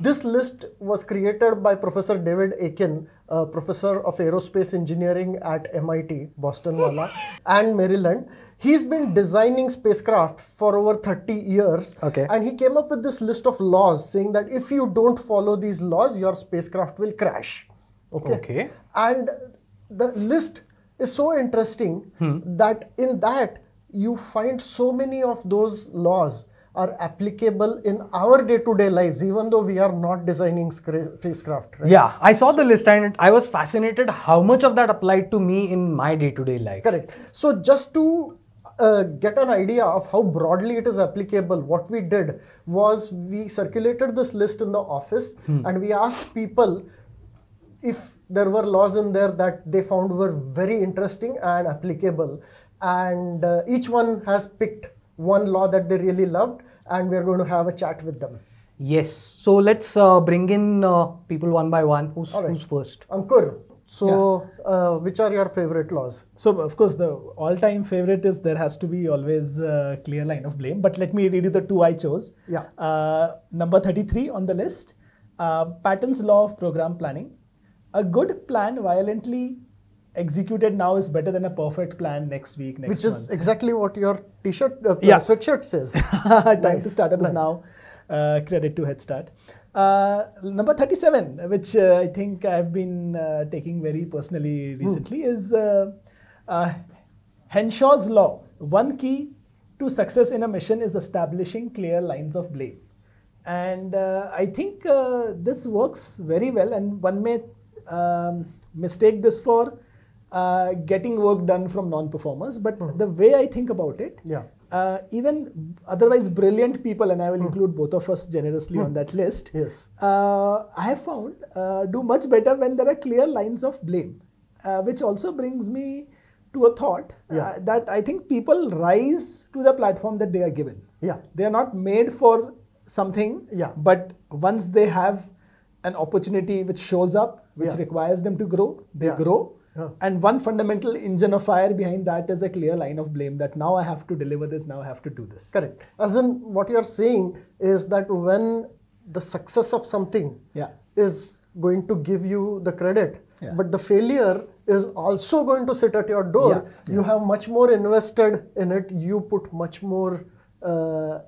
This list was created by Professor David Aiken, Professor of Aerospace Engineering at MIT, Boston-Walla, and Maryland. He's been designing spacecraft for over 30 years. Okay. And he came up with this list of laws saying that if you don't follow these laws, your spacecraft will crash. Okay. Okay. And the list is so interesting that in that you find so many of those laws are applicable in our day-to-day lives, even though we are not designing spacecraft. Right? Yeah, I saw the list and I was fascinated how much of that applied to me in my day-to-day life. Correct. So just to get an idea of how broadly it is applicable, what we did was we circulated this list in the office and we asked people if there were laws in there that they found were very interesting and applicable. And each one has picked one law that they really loved, and we're going to have a chat with them. Yes. So let's bring in people one by one. Who's first? Ankur. So yeah. Which are your favorite laws? So of course the all-time favorite is there has to be always a clear line of blame. But let me read you the two I chose. Yeah. Number 33 on the list, Patton's law of program planning. A good plan violently executed now is better than a perfect plan next week, next month. Which is exactly what your t-shirt, sweatshirt says. Time to start up is now. Credit to Head Start. Number 37, which I think I've been taking very personally recently, is Henshaw's law. One key to success in a mission is establishing clear lines of blame. And I think this works very well, and one may mistake this for getting work done from non-performers, but the way I think about it, even otherwise brilliant people, and I will include both of us generously on that list, I have found do much better when there are clear lines of blame, which also brings me to a thought that I think people rise to the platform that they are given. Yeah. They are not made for something, but once they have an opportunity which shows up, which requires them to grow, they grow. And one fundamental engine of fire behind that is a clear line of blame that now I have to deliver this, now I have to do this. Correct. As in, what you're saying is that when the success of something is going to give you the credit, but the failure is also going to sit at your door, you have much more invested in it, you put much more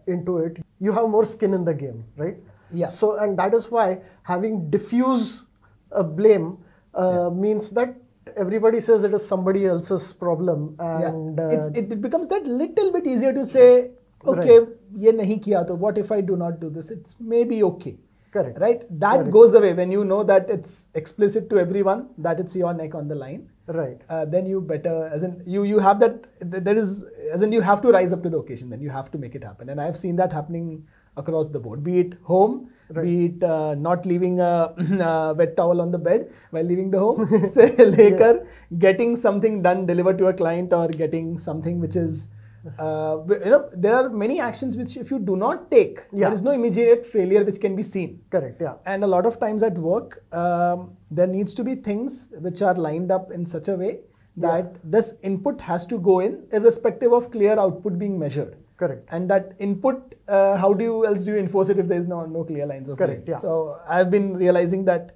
into it, you have more skin in the game, right? Yeah. So, and that is why having diffuse blame means that everybody says it is somebody else's problem, and it becomes that little bit easier to say, okay, ye nahi kiya to, what if I do not do this? It's maybe okay. Correct. Right? That goes away when you know that it's explicit to everyone, that it's your neck on the line. Right. Then you better, as in you have that, there is, as in you have to rise up to the occasion, then you have to make it happen. And I've seen that happening across the board, be it home, be it not leaving a wet towel on the bed while leaving the home, say later getting something done, delivered to a client, or getting something which is, you know, there are many actions which if you do not take, there is no immediate failure which can be seen. Correct, yeah. And a lot of times at work, there needs to be things which are lined up in such a way that this input has to go in irrespective of clear output being measured. Correct. And that input, how do you else do you enforce it if there is no clear lines of blame? Yeah. So I've been realizing that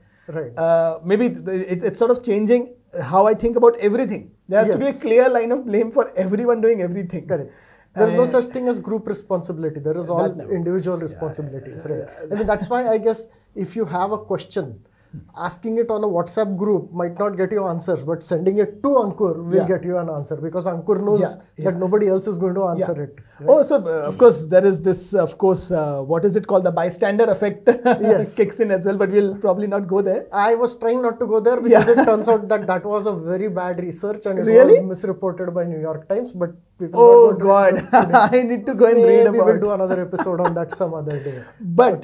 maybe it's sort of changing how I think about everything. There has to be a clear line of blame for everyone doing everything. Correct. There is no such thing as group responsibility. There is all individual responsibilities. I mean, that's why I guess if you have a question, asking it on a WhatsApp group might not get you answers, but sending it to Ankur will get you an answer, because Ankur knows that nobody else is going to answer it. Right? Oh, so of course there is this, of course, what is it called? The bystander effect kicks in as well, but we'll probably not go there. I was trying not to go there because it turns out that was a very bad research and it was misreported by New York Times, but oh God, I need to go and read about it. We will do another episode on that some other day. But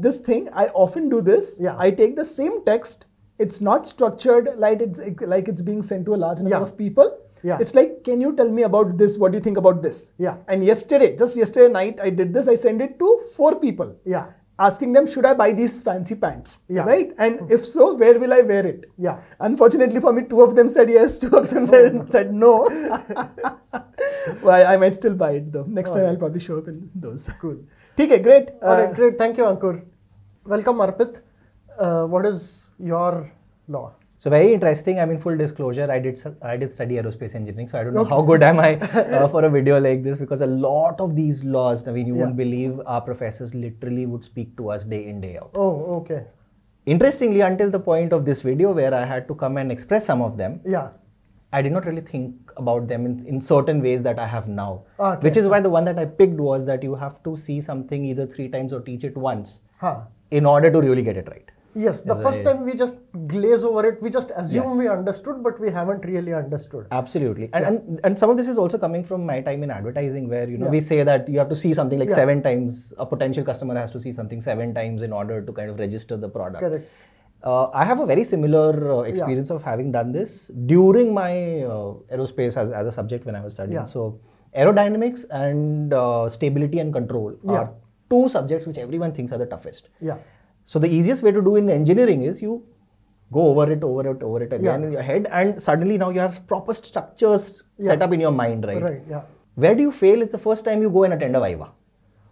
this thing, I often do this. Yeah. I take the same text. It's not structured like it's being sent to a large number of people. Yeah. It's like, can you tell me about this? What do you think about this? Yeah. And just yesterday night, I did this. I sent it to 4 people. Yeah. Asking them, should I buy these fancy pants, right? And if so, where will I wear it? Yeah. Unfortunately for me, 2 of them said yes, 2 of them said no. Well, I might still buy it though. Next time I'll probably show up in those. Cool. Okay, great. All right, great. Thank you, Ankur. Welcome, Arpit. What is your law? So very interesting. I mean, full disclosure, I did study aerospace engineering, so I don't know how good am I for a video like this, because a lot of these laws, I mean, you won't believe, our professors literally would speak to us day in, day out. Oh, okay. Interestingly, until the point of this video where I had to come and express some of them, I did not really think about them in certain ways that I have now. Okay. Which is why the one that I picked was that you have to see something either 3 times or teach it once in order to really get it right. Yes, the first time we just glaze over it, we just assume we understood, but we haven't really understood. Absolutely. And, and some of this is also coming from my time in advertising, where we say that you have to see something like 7 times, a potential customer has to see something 7 times in order to kind of register the product. Correct. I have a very similar experience of having done this during my aerospace as a subject when I was studying. So aerodynamics and stability and control are 2 subjects which everyone thinks are the toughest. So the easiest way to do in engineering is you go over it again in your head, and suddenly now you have proper structures set up in your mind, right? Right, yeah. Where do you fail is the first time you go and attend a Viva.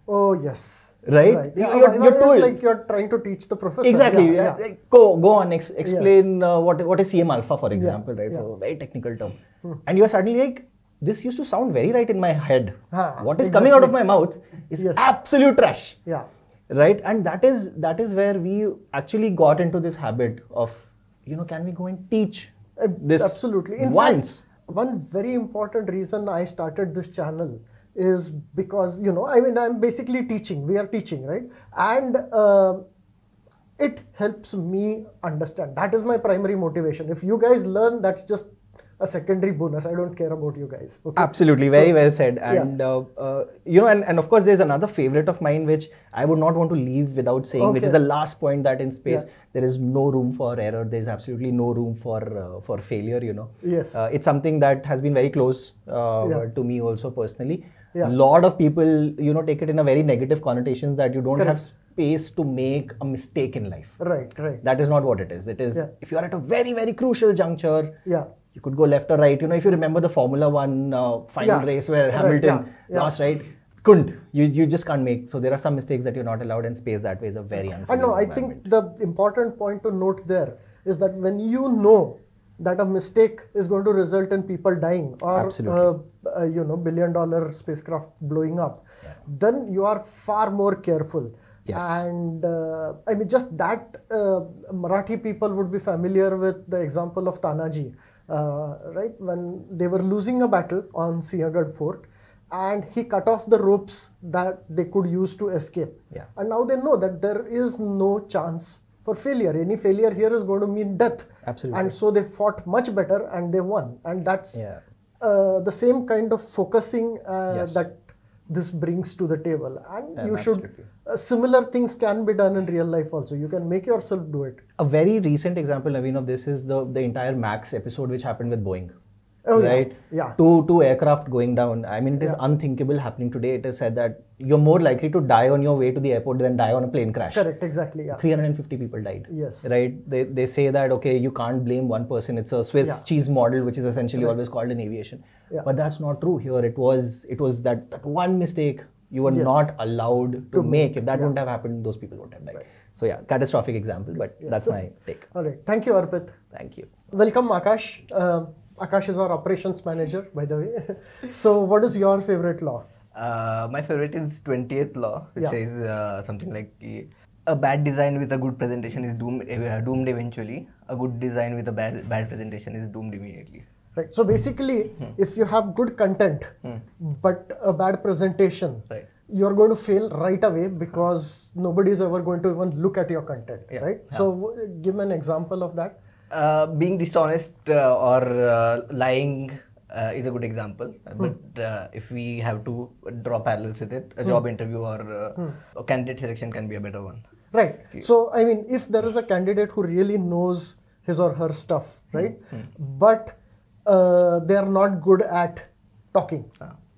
Oh, yes. Right? Yeah, you're told. Like you're trying to teach the professor. Exactly. Yeah, yeah. Go on, explain what is CM Alpha, for example, right? So very technical term. And you're suddenly like, this used to sound very right in my head. What is coming out of my mouth is absolute trash. Yeah. Right, and that is where we actually got into this habit of, can we go and teach this absolutely once. In fact, one very important reason I started this channel is because I mean, I'm basically teaching. We are teaching, right? And it helps me understand. That is my primary motivation. If you guys learn, that's just a secondary bonus. I don't care about you guys. Okay? Absolutely, very well said. And and of course, there's another favorite of mine which I would not want to leave without saying, which is the last point, that in space there is no room for error. There's absolutely no room for failure. Yes. It's something that has been very close to me also personally. A lot of people, take it in a very negative connotation that you don't have space to make a mistake in life. Right, right. That is not what it is. It is if you are at a very, very crucial juncture. Yeah. You could go left or right. If you remember the Formula 1 final race where Hamilton lost, right? Couldn't. You just can't make. So there are some mistakes that you're not allowed, and space that way is a very unfair environment. I think the important point to note there is that when you know that a mistake is going to result in people dying or $billion spacecraft blowing up, then you are far more careful. Yes. And I mean, just that Marathi people would be familiar with the example of Tanaji. Right, when they were losing a battle on Sinhagad fort, and he cut off the ropes that they could use to escape. Yeah. And now they know that there is no chance for failure. Any failure here is going to mean death. Absolutely. And so they fought much better and they won. And that's the same kind of focusing that this brings to the table. And you should... similar things can be done in real life also. You can make yourself do it. A very recent example, Naveen, of this is the entire Max episode which happened with Boeing. Oh, right? Yeah. Two aircraft going down. I mean, it is unthinkable happening today. It is said that you're more likely to die on your way to the airport than die on a plane crash. Correct, exactly. Yeah. 350 people died. Yes. Right? They say that, okay, you can't blame one person. It's a Swiss cheese model, which is essentially always called in aviation. Yeah. But that's not true here. It was that one mistake you were not allowed to make. If that wouldn't have happened, those people wouldn't have died. Right. So yeah, catastrophic example, but that's my take. All right. Thank you, Arpit. Thank you. Welcome, Akash. Akash is our operations manager, by the way. So what is your favorite law? My favorite is 20th law, which says something like, a bad design with a good presentation is doomed eventually. A good design with a bad presentation is doomed immediately. Right. So basically, if you have good content, but a bad presentation, you're going to fail right away, because nobody's ever going to even look at your content, right? Yeah. So give an example of that. Being dishonest or lying is a good example. But if we have to draw parallels with it, a job interview or a candidate selection can be a better one. Right. So, I mean, if there is a candidate who really knows his or her stuff, right? But they are not good at talking.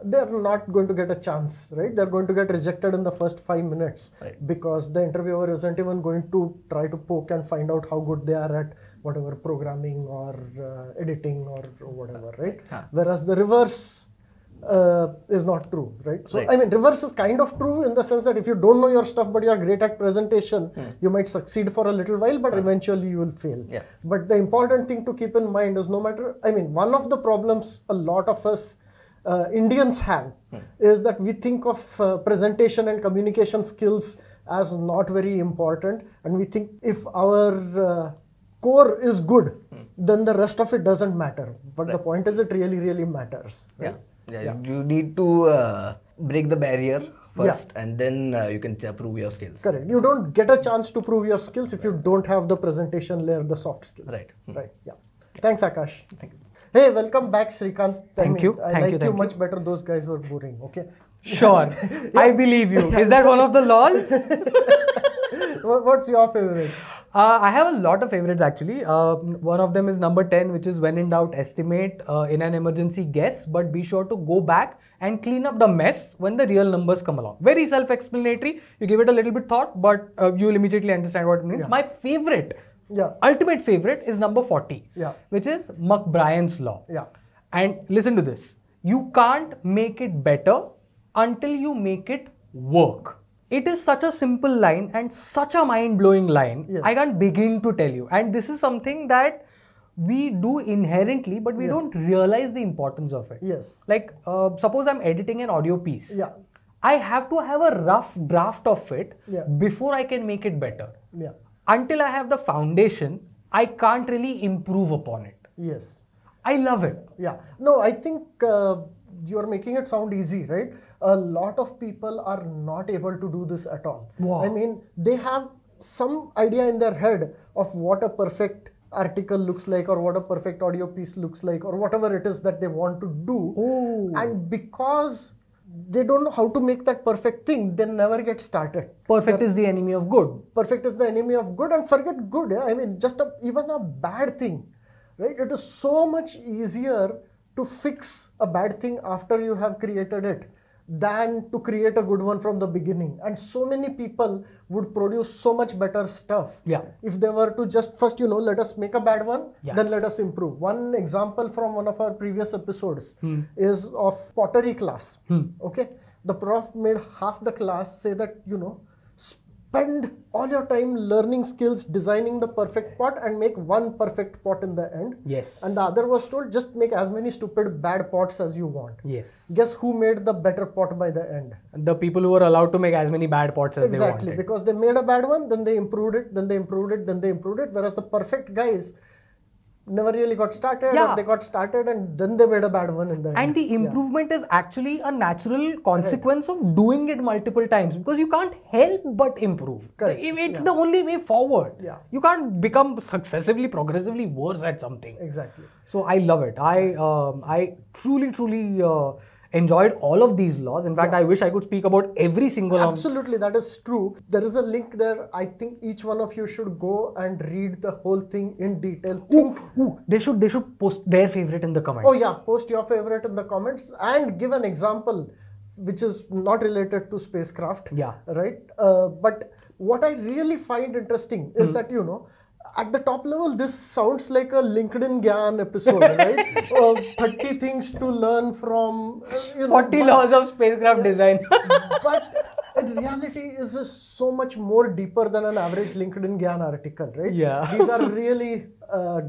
They are not going to get a chance, right? They are going to get rejected in the first 5 minutes because the interviewer isn't even going to try to poke and find out how good they are at whatever programming or editing or whatever, right? Whereas the reverse is not true, right? So, right. I mean, reverse is kind of true in the sense that if you don't know your stuff but you are great at presentation, you might succeed for a little while, but eventually you will fail. Yeah. But the important thing to keep in mind is no matter, I mean, one of the problems a lot of us Indians have is that we think of presentation and communication skills as not very important, and we think if our core is good, then the rest of it doesn't matter. But the point is, it really, really matters. Right? Yeah. Yeah, yeah, you need to break the barrier first, and then you can prove your skills. Correct. You don't get a chance to prove your skills if you don't have the presentation layer, the soft skills. Right. Right. Yeah. Thanks, Akash. Thank you. Hey, welcome back, Shrikant. I mean, thank you. I like you much better. Those guys were boring. Okay. Sure. I believe you. Is that one of the laws? What's your favorite? I have a lot of favorites actually. One of them is number 10, which is when in doubt, estimate in an emergency guess, but be sure to go back and clean up the mess when the real numbers come along. Very self-explanatory. You give it a little bit thought, but you will immediately understand what it means. Yeah. My favorite, ultimate favorite is number 40, which is McBrien's law. Yeah. And listen to this. You can't make it better until you make it work. It is such a simple line and such a mind-blowing line. Yes. I can't begin to tell you. And this is something that we do inherently, but we don't realize the importance of it. Yes. Like, suppose I'm editing an audio piece. Yeah. I have to have a rough draft of it before I can make it better. Yeah. Until I have the foundation, I can't really improve upon it. Yes. I love it. Yeah. No, I think... You're making it sound easy, right? A lot of people are not able to do this at all. Wow. I mean, they have some idea in their head of what a perfect article looks like or what a perfect audio piece looks like or whatever it is that they want to do. Ooh. And because they don't know how to make that perfect thing, they never get started. Perfect is the enemy of good. Perfect is the enemy of good, and forget good. Yeah? I mean, just even a bad thing, right? It is so much easier to fix a bad thing after you have created it than to create a good one from the beginning. And so many people would produce so much better stuff if they were to just first, you know, let us make a bad one, then let us improve. One example from one of our previous episodes is of pottery class. Okay, the prof made half the class say that, you know, spend all your time learning skills, designing the perfect pot, and make one perfect pot in the end. Yes. And the other was told, just make as many stupid bad pots as you want. Yes. Guess who made the better pot by the end? The people who were allowed to make as many bad pots as they wanted. Exactly. Because they made a bad one, then they improved it, then they improved it, then they improved it. Whereas the perfect guys never really got started, or they got started and then they made a bad one in the end. And the improvement is actually a natural consequence of doing it multiple times, because you can't help but improve. Correct. It's the only way forward. Yeah. You can't become successively, progressively worse at something. Exactly. So I love it. I truly, truly enjoyed all of these laws. In fact, I wish I could speak about every single one. Absolutely, that is true. There is a link there. I think each one of you should go and read the whole thing in detail. They should post their favorite in the comments. Oh yeah, post your favorite in the comments and give an example which is not related to spacecraft. Yeah. Right? But what I really find interesting is that, you know, at the top level, this sounds like a LinkedIn Gyan episode, right? 30 things to learn from... 40 laws of spacecraft design. But in reality, is so much more deeper than an average LinkedIn Gyan article, right? Yeah. These are really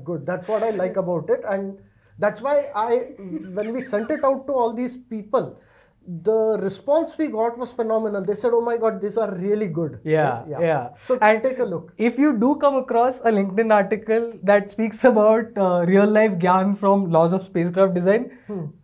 good. That's what I like about it. And that's why when we sent it out to all these people, the response we got was phenomenal. They said, oh my God, these are really good. Yeah, yeah. So and take a look. If you do come across a LinkedIn article that speaks about real life Gyan from laws of spacecraft design,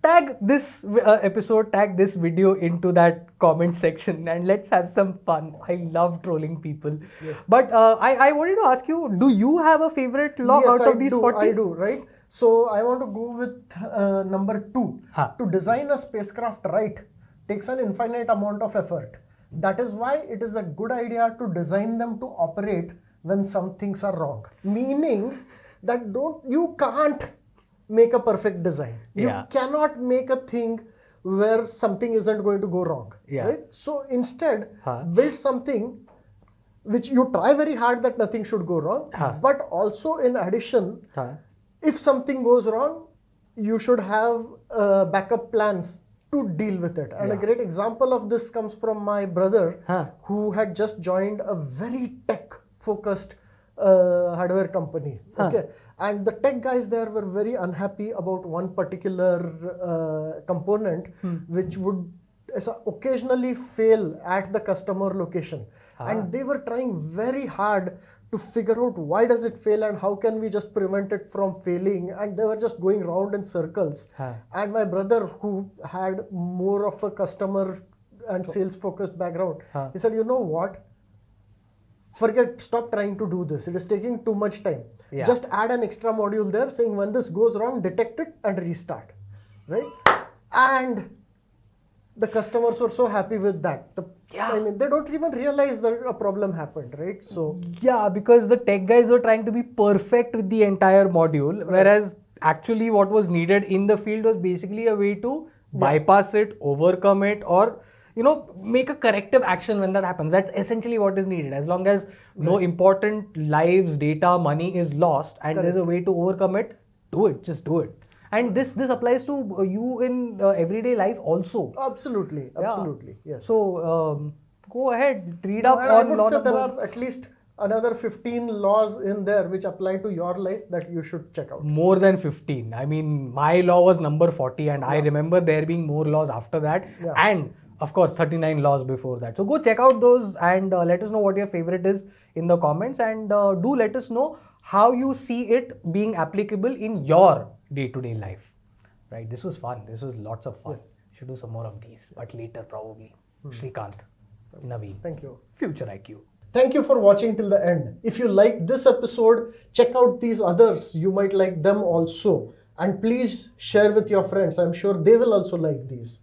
tag this episode, tag this video into that comment section and let's have some fun. I love trolling people. Yes. But I wanted to ask you, do you have a favorite law out of these 40? Yes, I do, right? So I want to go with number 2. To design a spacecraft right takes an infinite amount of effort. That is why it is a good idea to design them to operate when some things are wrong. Meaning that you can't make a perfect design. You cannot make a thing where something isn't going to go wrong. Yeah. Right? So instead, build something which you try very hard that nothing should go wrong. But also in addition, if something goes wrong, you should have backup plans to deal with it. And a great example of this comes from my brother, who had just joined a very tech-focused hardware company. Okay, and the tech guys there were very unhappy about one particular component, which would occasionally fail at the customer location. And they were trying very hard to figure out why does it fail and how can we just prevent it from failing, and they were just going round in circles. And my brother, who had more of a customer and sales focused background, he said, you know what, stop trying to do this, it is taking too much time. Just add an extra module there saying when this goes wrong, detect it and restart, right? And the customers were so happy with that. I mean, they don't even realize that a problem happened, right? So yeah, because the tech guys were trying to be perfect with the entire module, whereas actually what was needed in the field was basically a way to bypass it, overcome it, or you know, make a corrective action when that happens. That's essentially what is needed. As long as no important lives, data, money is lost, and there's a way to overcome it, do it. Just do it. And this applies to you in everyday life also. Absolutely, absolutely, yes. So go ahead, read up on law. I would say there are at least another 15 laws in there which apply to your life that you should check out. More than 15. I mean, my law was number 40, and I remember there being more laws after that, and of course 39 laws before that. So go check out those, and let us know what your favorite is in the comments, and do let us know how you see it being applicable in your day-to-day life, right? This was fun. This was lots of fun. Yes. Should do some more of these, but later probably. Shrikant, Naveen. Thank you. Future IQ. Thank you for watching till the end. If you liked this episode, check out these others. You might like them also. And please share with your friends. I'm sure they will also like these.